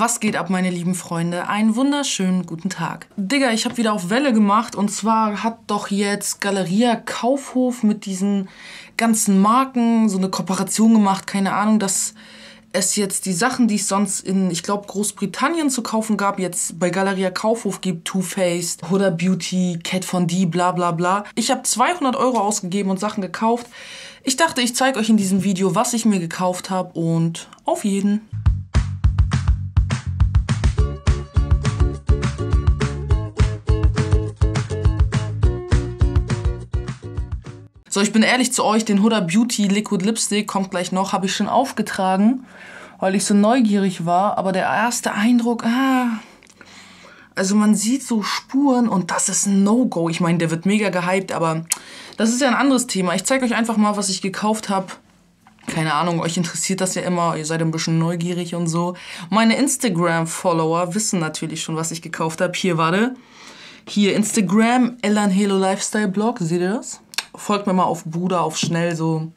Was geht ab, meine lieben Freunde? Einen wunderschönen guten Tag. Digga, ich habe wieder auf Welle gemacht, und zwar hat doch jetzt Galeria Kaufhof mit diesen ganzen Marken so eine Kooperation gemacht, keine Ahnung, dass es jetzt die Sachen, die es sonst in, ich glaube, Großbritannien zu kaufen gab, jetzt bei Galeria Kaufhof gibt. Too Faced, Huda Beauty, Kat Von D, bla bla bla. Ich habe 200 € ausgegeben und Sachen gekauft. Ich dachte, ich zeige euch in diesem Video, was ich mir gekauft habe, und auf jeden. So, ich bin ehrlich zu euch, den Huda Beauty Liquid Lipstick, kommt gleich noch, habe ich schon aufgetragen, weil ich so neugierig war. Aber der erste Eindruck, also man sieht so Spuren, und das ist ein No-Go. Ich meine, der wird mega gehypt, aber das ist ja ein anderes Thema. Ich zeige euch einfach mal, was ich gekauft habe. Keine Ahnung, euch interessiert das ja immer, ihr seid ein bisschen neugierig und so. Meine Instagram-Follower wissen natürlich schon, was ich gekauft habe. Hier, warte. Hier, Instagram, El Anhelo Lifestyle Blog, seht ihr das? Folgt mir mal auf Bruder, auf schnell, so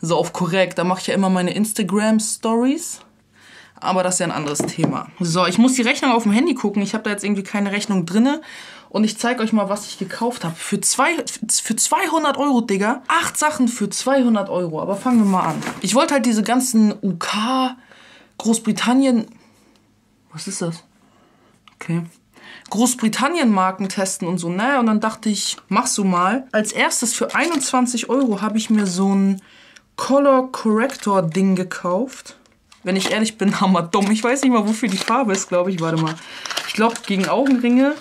auf korrekt. Da mache ich ja immer meine Instagram-Stories. Aber das ist ja ein anderes Thema. So, ich muss die Rechnung auf dem Handy gucken. Ich habe da jetzt irgendwie keine Rechnung drinne. Und ich zeige euch mal, was ich gekauft habe. Für 200 €, Digga. 8 Sachen für 200 €. Aber fangen wir mal an. Ich wollte halt diese ganzen UK, Großbritannien... Was ist das? Okay. Großbritannien-Marken testen und so. Naja, und dann dachte ich, mach's so mal. Als erstes für 21 € habe ich mir so ein Color Corrector-Ding gekauft. Wenn ich ehrlich bin, hammerdumm. Ich weiß nicht mal, wofür die Farbe ist, glaube ich. Warte mal. Ich glaube, gegen Augenringe.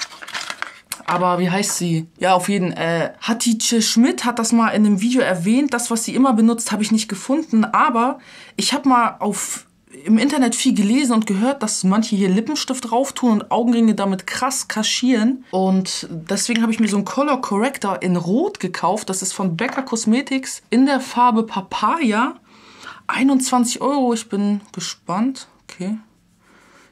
Aber wie heißt sie? Ja, auf jeden Fall. Hatice Schmidt hat das mal in einem Video erwähnt. Das, was sie immer benutzt, habe ich nicht gefunden. Aber ich habe mal im Internet viel gelesen und gehört, dass manche hier Lippenstift drauf tun und Augenringe damit krass kaschieren. Und deswegen habe ich mir so einen Color Corrector in Rot gekauft. Das ist von Becca Cosmetics in der Farbe Papaya. 21 €, ich bin gespannt. Okay.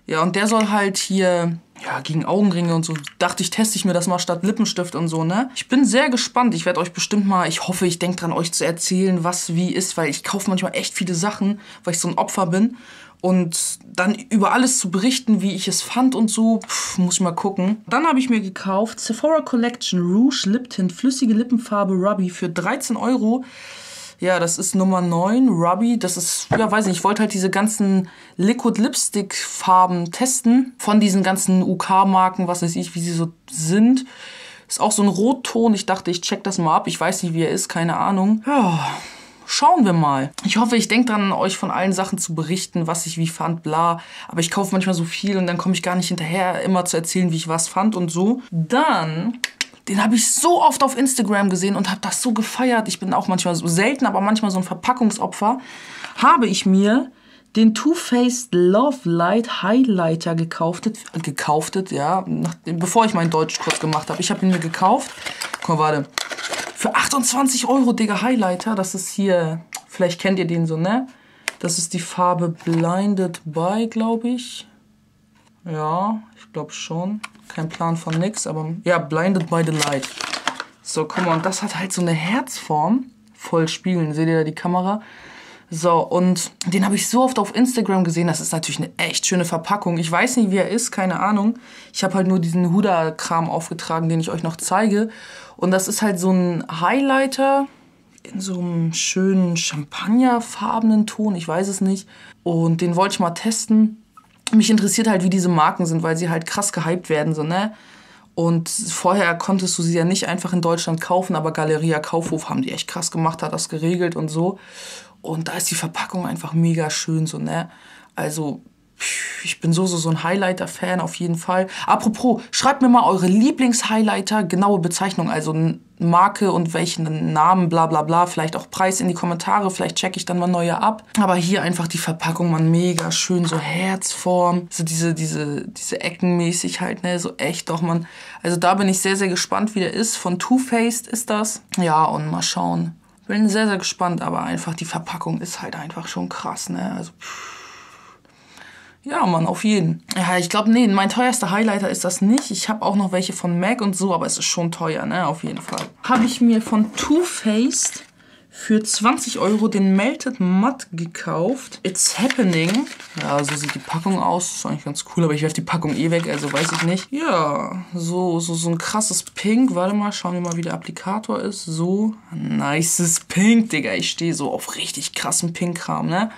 Ja, und der soll halt hier, ja, gegen Augenringe und so. Dachte ich, teste ich mir das mal statt Lippenstift und so, ne? Ich bin sehr gespannt. Ich werde euch bestimmt mal, ich hoffe, ich denke dran, euch zu erzählen, was wie ist, weil ich kaufe manchmal echt viele Sachen, weil ich so ein Opfer bin. Und dann über alles zu berichten, wie ich es fand und so, muss ich mal gucken. Dann habe ich mir gekauft Sephora Collection Rouge Lip Tint, flüssige Lippenfarbe Ruby für 13 €. Ja, das ist Nummer 9, Ruby. Das ist, ja, weiß nicht, ich wollte halt diese ganzen Liquid-Lipstick-Farben testen. Von diesen ganzen UK-Marken, was weiß ich, wie sie so sind. Ist auch so ein Rotton. Ich dachte, ich check das mal ab. Ich weiß nicht, wie er ist, keine Ahnung. Ja, schauen wir mal. Ich hoffe, ich denke dran, euch von allen Sachen zu berichten, was ich wie fand, bla. Aber ich kaufe manchmal so viel und dann komme ich gar nicht hinterher, immer zu erzählen, wie ich was fand und so. Dann... Den habe ich so oft auf Instagram gesehen und habe das so gefeiert. Ich bin auch manchmal so selten, aber manchmal so ein Verpackungsopfer. Habe ich mir den Too Faced Love Light Highlighter gekauft. Gekauft, ja. Bevor ich meinen Deutschkurs gemacht habe. Ich habe ihn mir gekauft. Guck mal, warte. Für 28 €, Digga, Highlighter. Das ist hier, vielleicht kennt ihr den so, ne? Das ist die Farbe Blinded By, glaube ich. Ja, ich glaube schon. Kein Plan von nix, aber ja, Blinded by the Light. So, guck mal, und das hat halt so eine Herzform. Voll spiegeln, seht ihr da die Kamera? So, und den habe ich so oft auf Instagram gesehen. Das ist natürlich eine echt schöne Verpackung. Ich weiß nicht, wie er ist, keine Ahnung. Ich habe halt nur diesen Huda-Kram aufgetragen, den ich euch noch zeige. Und das ist halt so ein Highlighter in so einem schönen champagnerfarbenen Ton. Ich weiß es nicht. Und den wollte ich mal testen. Mich interessiert halt, wie diese Marken sind, weil sie halt krass gehypt werden, so, ne? Und vorher konntest du sie ja nicht einfach in Deutschland kaufen, aber Galeria Kaufhof haben die echt krass gemacht, hat das geregelt und so. Und da ist die Verpackung einfach mega schön, so, ne? Also, ich bin so ein Highlighter-Fan auf jeden Fall. Apropos, schreibt mir mal eure Lieblings-Highlighter, genaue Bezeichnung, also Marke und welchen Namen, bla bla bla, vielleicht auch Preis in die Kommentare, vielleicht checke ich dann mal neue ab. Aber hier einfach die Verpackung, man, mega schön, so Herzform, so diese Eckenmäßig halt, ne, so echt doch, man. Also da bin ich sehr, sehr gespannt, wie der ist. Von Too Faced ist das. Ja, und mal schauen. Bin sehr, sehr gespannt, aber einfach die Verpackung ist halt einfach schon krass, ne, also ja, Mann, auf jeden. Ja, ich glaube, nee, mein teuerster Highlighter ist das nicht. Ich habe auch noch welche von MAC und so, aber es ist schon teuer, ne, auf jeden Fall. Habe ich mir von Too Faced für 20 Euro den Melted Matte gekauft. It's happening. Ja, so sieht die Packung aus. Ist eigentlich ganz cool, aber ich werfe die Packung eh weg, also weiß ich nicht. Ja, so ein krasses Pink. Warte mal, schauen wir mal, wie der Applikator ist. So, nices Pink, Digga. Ich stehe so auf richtig krassen Pink-Kram, ne?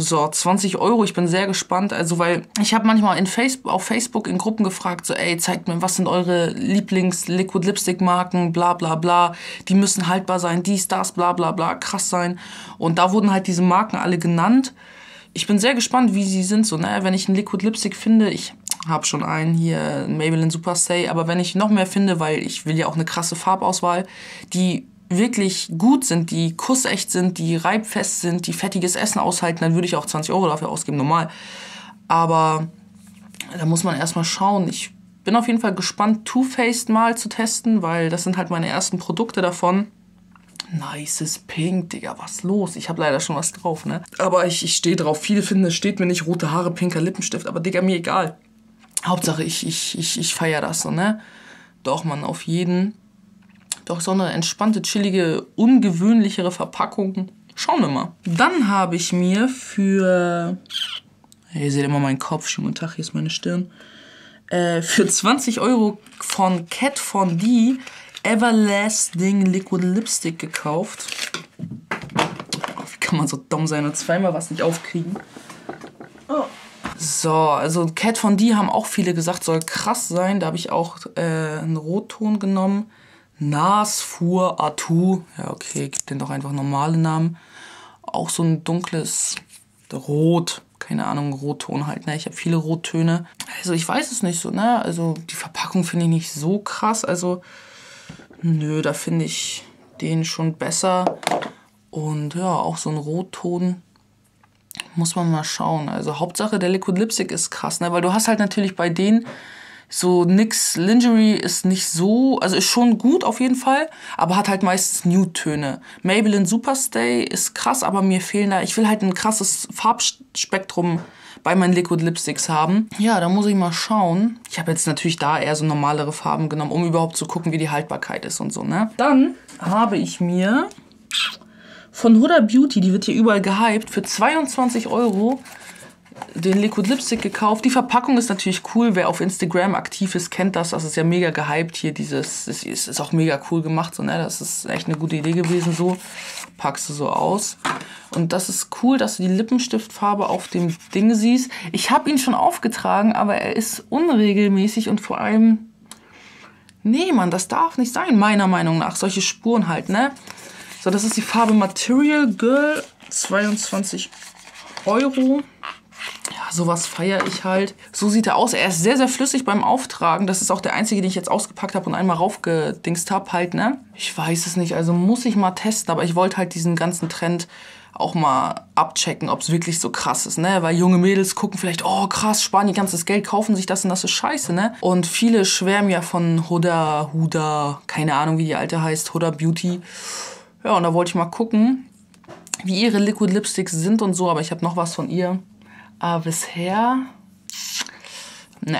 So, 20 Euro, ich bin sehr gespannt, also weil ich habe manchmal in auf Facebook in Gruppen gefragt, so ey, zeigt mir, was sind eure Lieblings-Liquid-Lipstick-Marken, bla bla bla, die müssen haltbar sein, dies, das, bla bla bla, krass sein. Und da wurden halt diese Marken alle genannt. Ich bin sehr gespannt, wie sie sind, so, ne, wenn ich einen Liquid-Lipstick finde, ich habe schon einen hier, Maybelline Superstay, aber wenn ich noch mehr finde, weil ich will ja auch eine krasse Farbauswahl, die wirklich gut sind, die kussecht sind, die reibfest sind, die fettiges Essen aushalten, dann würde ich auch 20 Euro dafür ausgeben, normal. Aber da muss man erstmal schauen. Ich bin auf jeden Fall gespannt, Too Faced mal zu testen, weil das sind halt meine ersten Produkte davon. Nices Pink, Digga, was los? Ich habe leider schon was drauf, ne? Aber ich stehe drauf. Viele finden, es steht mir nicht, rote Haare, pinker Lippenstift, aber Digga, mir egal. Hauptsache, ich feiere das so, ne? Doch, man, auf jeden. Doch so eine entspannte, chillige, ungewöhnlichere Verpackung. Schauen wir mal. Dann habe ich mir für... Ihr seht immer meinen Kopf, schönen Tag, hier ist meine Stirn. Für 20 Euro von Kat Von D Everlasting Liquid Lipstick gekauft. Oh, wie kann man so dumm sein und zweimal was nicht aufkriegen? Oh. So, also Kat Von D haben auch viele gesagt, soll krass sein. Da habe ich auch einen Rotton genommen. Nas Fur Atu, ja okay, gibt den doch einfach normale Namen. Auch so ein dunkles Rot, keine Ahnung, Rotton halt, ne? Ich habe viele Rottöne. Also ich weiß es nicht so, ne? Also die Verpackung finde ich nicht so krass, also nö, da finde ich den schon besser. Und ja, auch so ein Rotton. Muss man mal schauen. Also Hauptsache der Liquid Lipstick ist krass, ne? Weil du hast halt natürlich bei denen... So, NYX Lingerie ist nicht so, also ist schon gut auf jeden Fall, aber hat halt meistens Nude-Töne. Maybelline Superstay ist krass, aber mir fehlen da, ich will halt ein krasses Farbspektrum bei meinen Liquid Lipsticks haben. Ja, da muss ich mal schauen. Ich habe jetzt natürlich da eher so normalere Farben genommen, um überhaupt zu gucken, wie die Haltbarkeit ist und so, ne? Dann habe ich mir von Huda Beauty, die wird hier überall gehypt, für 22 Euro... den Liquid Lipstick gekauft. Die Verpackung ist natürlich cool. Wer auf Instagram aktiv ist, kennt das. Das ist ja mega gehypt hier. Dieses ist auch mega cool gemacht. So, ne? Das ist echt eine gute Idee gewesen. So packst du so aus. Und das ist cool, dass du die Lippenstiftfarbe auf dem Ding siehst. Ich habe ihn schon aufgetragen, aber er ist unregelmäßig und vor allem... Nee, Mann, das darf nicht sein, meiner Meinung nach. Solche Spuren halt, ne? So, das ist die Farbe Material Girl. 22 Euro. Ja, sowas feiere ich halt. So sieht er aus. Er ist sehr, sehr flüssig beim Auftragen. Das ist auch der einzige, den ich jetzt ausgepackt habe und einmal raufgedingst habe halt, ne? Ich weiß es nicht, also muss ich mal testen. Aber ich wollte halt diesen ganzen Trend auch mal abchecken, ob es wirklich so krass ist, ne? Weil junge Mädels gucken vielleicht, oh krass, sparen ihr ganzes Geld, kaufen sich das und das ist scheiße, ne? Und viele schwärmen ja von Huda, keine Ahnung, wie die alte heißt, Huda Beauty. Ja, und da wollte ich mal gucken, wie ihre Liquid Lipsticks sind und so. Aber ich habe noch was von ihr. Aber bisher, ne.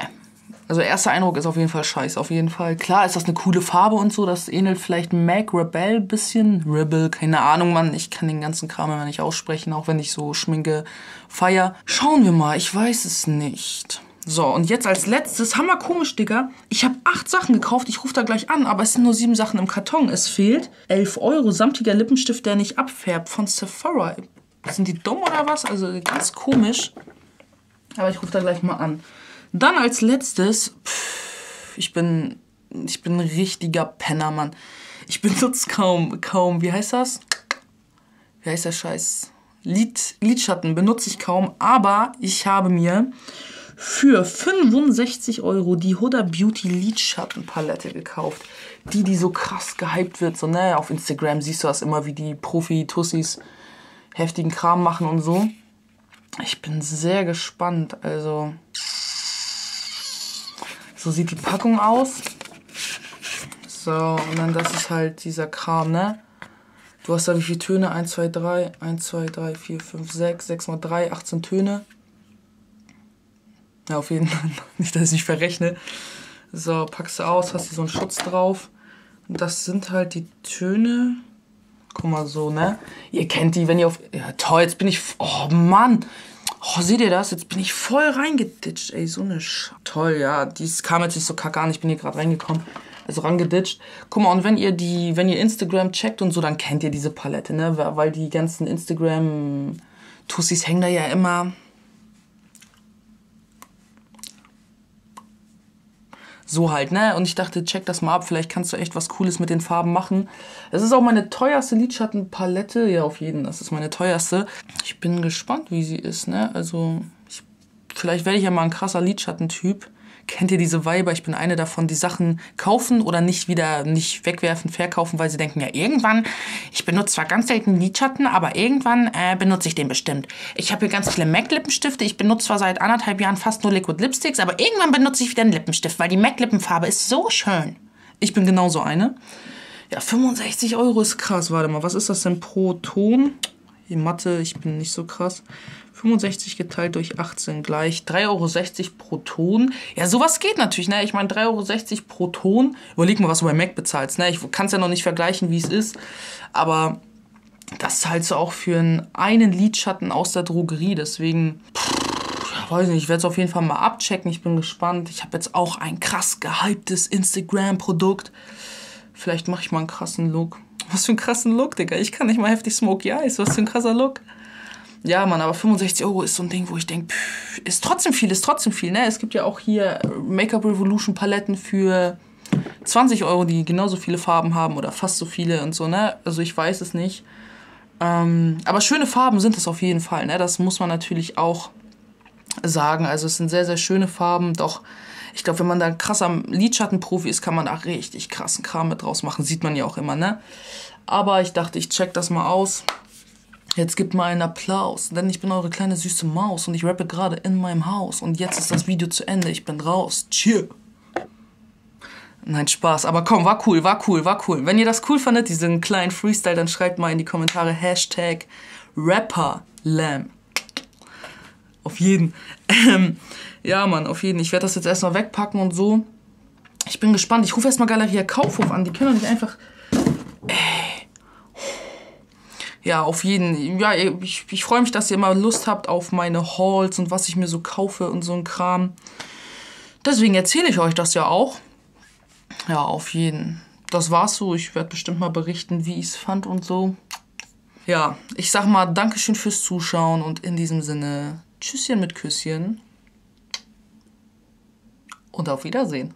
Also erster Eindruck ist auf jeden Fall scheiße, auf jeden Fall. Klar ist das eine coole Farbe und so, das ähnelt vielleicht MAC Rebel ein bisschen. Rebel, keine Ahnung, Mann, ich kann den ganzen Kram immer nicht aussprechen, auch wenn ich so Schminke feier. Schauen wir mal, ich weiß es nicht. So, und jetzt als letztes, hammer komisch, Digga. Ich habe 8 Sachen gekauft, ich rufe da gleich an, aber es sind nur 7 Sachen im Karton. Es fehlt 11 Euro samtiger Lippenstift, der nicht abfärbt, von Sephora. Sind die dumm oder was? Also ganz komisch. Aber ich rufe da gleich mal an. Dann als letztes... Pff, ich bin ein richtiger Penner, Mann. Ich benutze kaum... Wie heißt das? Wie heißt der Scheiß? Lidschatten benutze ich kaum. Aber ich habe mir für 65 Euro die Huda Beauty Lidschattenpalette gekauft. Die so krass gehypt wird. So, ne? Auf Instagram siehst du das immer, wie die Profi-Tussis heftigen Kram machen und so. Ich bin sehr gespannt. Also, so sieht die Packung aus. So, und dann das ist halt dieser Kram, ne? Du hast da wie viele Töne? 1, 2, 3, 4, 5, 6 mal 3, 18 Töne. Ja, auf jeden Fall. Nicht, dass ich mich verrechne. So, packst du aus, hast hier so einen Schutz drauf. Und das sind halt die Töne. Guck mal so, ne? Ihr kennt die, wenn ihr auf... Ja, toll, jetzt bin ich... Oh, Mann! Oh, seht ihr das? Jetzt bin ich voll reingeditscht, ey. So eine Sch... Toll, ja. Dies kam jetzt nicht so kacke an. Ich bin hier gerade reingekommen. Also rangeditscht. Guck mal, und wenn ihr die... Wenn ihr Instagram checkt und so, dann kennt ihr diese Palette, ne? Weil die ganzen Instagram-Tussis hängen da ja immer... So halt, ne? Und ich dachte, check das mal ab. Vielleicht kannst du echt was Cooles mit den Farben machen. Das ist auch meine teuerste Lidschattenpalette. Ja, auf jeden. Das ist meine teuerste. Ich bin gespannt, wie sie ist, ne? Also, vielleicht werde ich ja mal ein krasser Lidschattentyp. Kennt ihr diese Weiber? Ich bin eine davon, die Sachen kaufen oder nicht wegwerfen, verkaufen, weil sie denken, ja, irgendwann, ich benutze zwar ganz selten Lidschatten, aber irgendwann benutze ich den bestimmt. Ich habe hier ganz viele MAC-Lippenstifte. Ich benutze zwar seit 1,5 Jahren fast nur Liquid Lipsticks, aber irgendwann benutze ich wieder einen Lippenstift, weil die MAC-Lippenfarbe ist so schön. Ich bin genauso eine. Ja, 65 € ist krass. Warte mal, was ist das denn pro Ton? Die Mathe, ich bin nicht so krass. 65 geteilt durch 18 gleich 3,60 € pro Ton. Ja, sowas geht natürlich, ne? Ich meine, 3,60 € pro Ton. Überleg mal, was du bei MAC bezahlst, ne? Ich kann es ja noch nicht vergleichen, wie es ist. Aber das zahlst du auch für einen Lidschatten aus der Drogerie. Deswegen, ich weiß nicht, ich werde es auf jeden Fall mal abchecken. Ich bin gespannt. Ich habe jetzt auch ein krass gehyptes Instagram-Produkt. Vielleicht mache ich mal einen krassen Look. Was für einen krassen Look, Digga. Ich kann nicht mal heftig Smokey Eyes. Was für ein krasser Look. Ja, Mann, aber 65 € ist so ein Ding, wo ich denke, ist trotzdem viel, ne? Es gibt ja auch hier Make-Up Revolution Paletten für 20 €, die genauso viele Farben haben oder fast so viele und so, ne? Also ich weiß es nicht. Aber schöne Farben sind es auf jeden Fall, ne? Das muss man natürlich auch sagen. Also es sind sehr, sehr schöne Farben, doch... Ich glaube, wenn man da ein krasser Lidschattenprofi ist, kann man da richtig krassen Kram mit draus machen. Sieht man ja auch immer, ne? Aber ich dachte, ich check das mal aus. Jetzt gebt mal einen Applaus, denn ich bin eure kleine süße Maus und ich rappe gerade in meinem Haus. Und jetzt ist das Video zu Ende. Ich bin raus. Tschüss. Nein, Spaß. Aber komm, war cool, war cool, war cool. Wenn ihr das cool fandet, diesen kleinen Freestyle, dann schreibt mal in die Kommentare #RapperLam. Auf jeden. Ja, Mann, auf jeden. Ich werde das jetzt erstmal wegpacken und so. Ich bin gespannt. Ich rufe erstmal Galeria Kaufhof an. Die können doch nicht einfach... Ey. Ja, auf jeden. Ja, ich freue mich, dass ihr immer Lust habt auf meine Hauls und was ich mir so kaufe und so ein Kram. Deswegen erzähle ich euch das ja auch. Ja, auf jeden. Das war's so. Ich werde bestimmt mal berichten, wie ich es fand und so. Ja, ich sag mal Dankeschön fürs Zuschauen und in diesem Sinne... Tschüsschen mit Küsschen und auf Wiedersehen.